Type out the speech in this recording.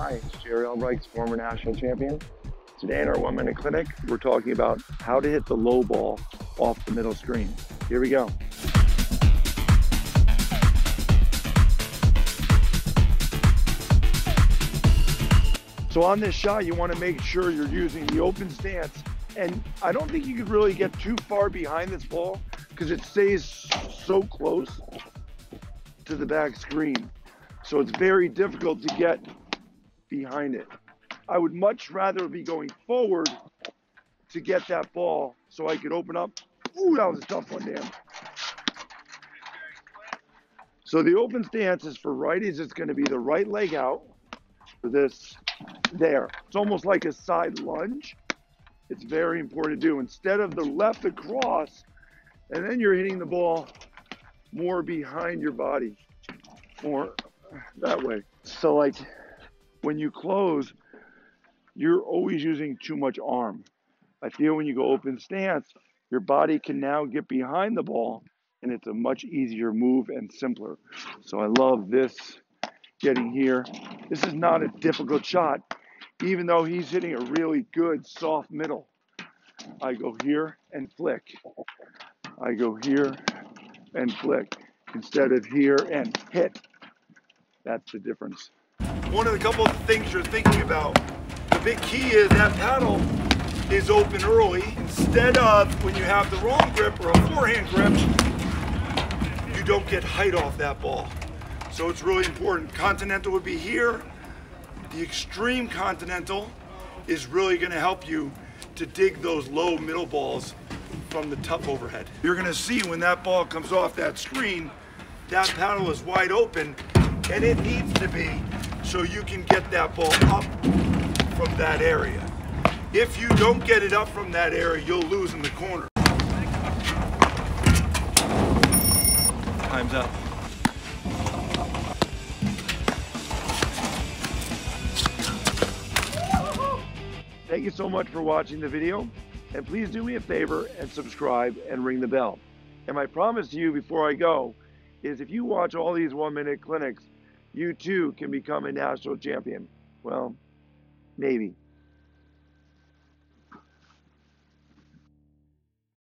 Hi, it's Jerry Albrikes, former national champion. Today in our 1 minute clinic, we're talking about how to hit the low ball off the middle screen. Here we go. So on this shot, you want to make sure you're using the open stance. And I don't think you could really get too far behind this ball because it stays so close to the back screen. So it's very difficult to get behind it. I would much rather be going forward to get that ball so I could open up. Ooh, that was a tough one, damn. So the open stance is for righties. It's going to be the right leg out for this there. It's almost like a side lunge. It's very important to do instead of the left across, and then you're hitting the ball more behind your body or that way. So like, when you close, you're always using too much arm. I feel when you go open stance, your body can now get behind the ball, and it's a much easier move and simpler. So I love this, getting here. This is not a difficult shot, even though he's hitting a really good soft middle. I go here and flick. I go here and flick, instead of here and hit. That's the difference. One of the couple of things you're thinking about, the big key is that paddle is open early. Instead of when you have the wrong grip or a forehand grip, you don't get height off that ball. So it's really important. Continental would be here. The extreme continental is really going to help you to dig those low middle balls from the tough overhead. You're going to see when that ball comes off that screen, that paddle is wide open, and it needs to be. So you can get that ball up from that area. If you don't get it up from that area, you'll lose in the corner. Time's up. Thank you so much for watching the video, and please do me a favor and subscribe and ring the bell. And my promise to you before I go is if you watch all these 1 minute clinics, you too can become a national champion. Well, maybe.